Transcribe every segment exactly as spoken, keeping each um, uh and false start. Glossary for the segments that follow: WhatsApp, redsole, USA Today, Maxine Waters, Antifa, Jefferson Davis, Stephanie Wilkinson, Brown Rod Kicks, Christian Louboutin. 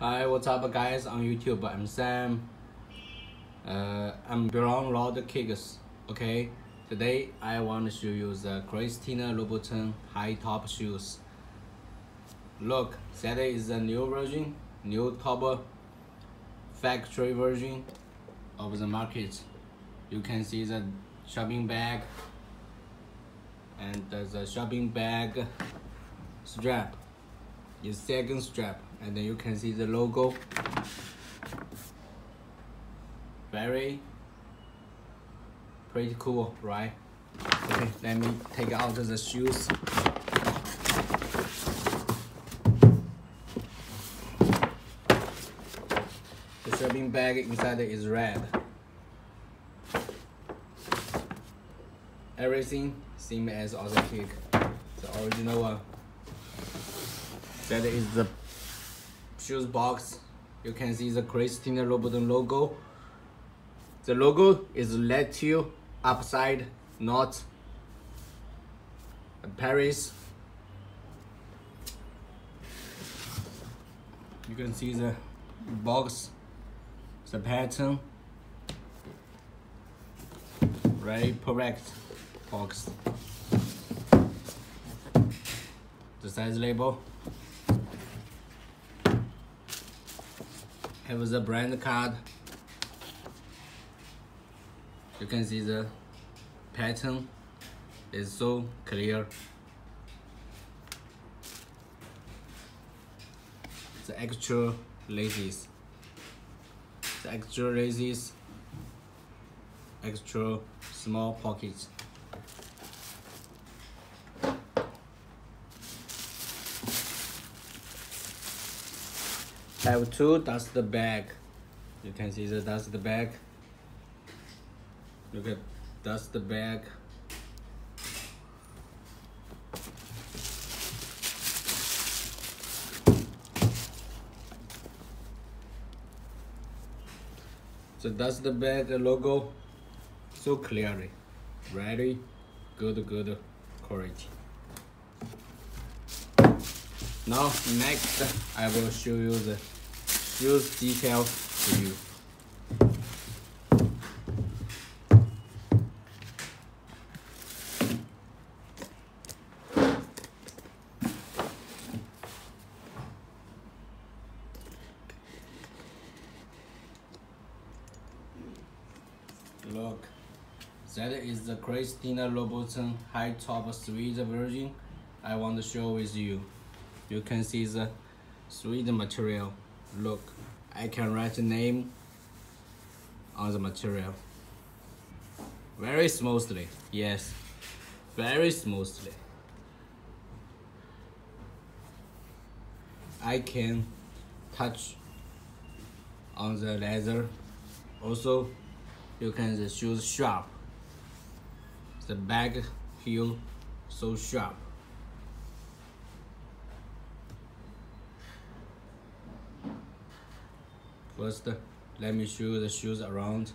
Hi, what's up guys on YouTube? I'm Sam. Uh, I'm Brown Rod Kicks. Okay, today I want to show you the Christian Louboutin high top shoes. Look, that is the new version, new top factory version of the market. You can see the shopping bag and the shopping bag strap. The second strap, and then you can see the logo. Very pretty cool, right? Okay, let me take out the shoes. The shopping bag inside is red. Everything same as authentic, the original one. That is the shoes box. You can see the Christian Louboutin logo. The logo is let you upside, not Paris. You can see the box, the pattern. Very correct box. The size label. Have the brand card. You can see the pattern is so clear. The extra laces, the extra laces, extra small pockets. I have two dust bag. You can see the dust bag. Look at dust bag. So dust bag logo so clearly, very good, good quality. Now next, I will show you the shoes detail for you. Look, that is the Christian Louboutin high top suede version I want to show with you. You can see the suede material. Look, I can write the name on the material. Very smoothly, yes, very smoothly. I can touch on the leather. Also, you can see the shoes sharp. The back heel so sharp. First, let me show you the shoes around.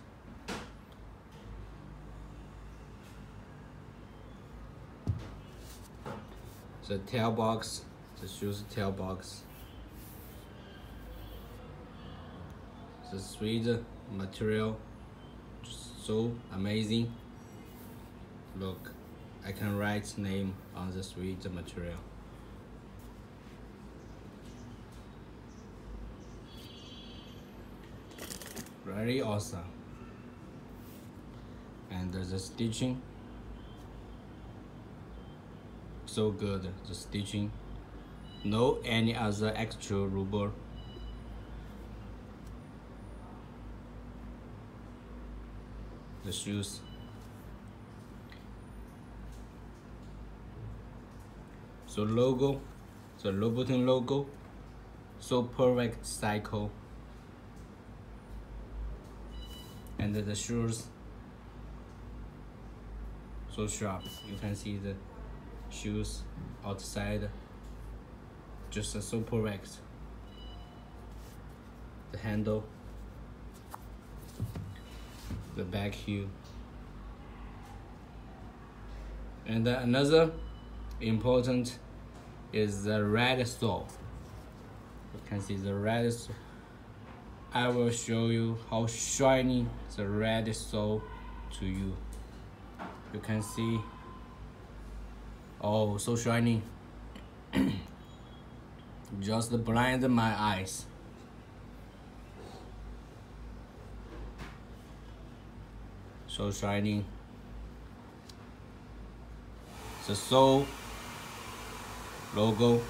The tail box, the shoes tail box. The suede material, so amazing. Look, I can write name on the suede material. Very awesome. And the stitching so good, the stitching, no any other extra rubber. The shoes, so logo, the Louboutin logo, so perfect cycle. And the shoes so sharp. You can see the shoes outside, just so perfect. The handle, the back heel. And another important is the red sole. You can see the red. I will show you how shiny the red soul to you. You can see, oh, so shiny. Just blinded my eyes. So shiny. The soul logo.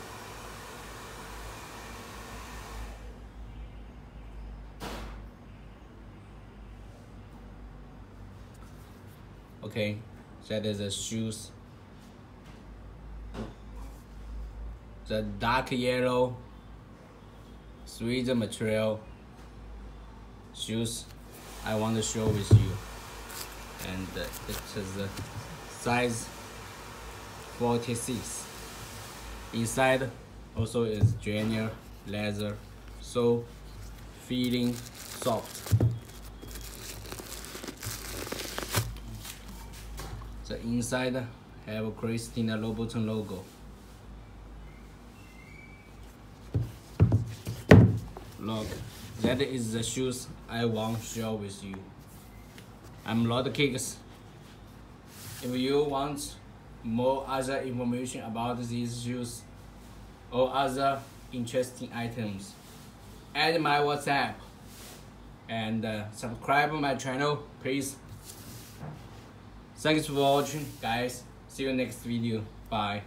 Okay, that is the shoes. The dark yellow three D material shoes I want to show with you, and it is the size forty-six. Inside also is genuine leather, so feeling soft. The inside have Christian Louboutin logo. Look, that is the shoes I want to share with you. I'm Rod Kicks. If you want more other information about these shoes or other interesting items, add my WhatsApp and uh, subscribe my channel, please. Thanks for watching, guys. See you next video. Bye.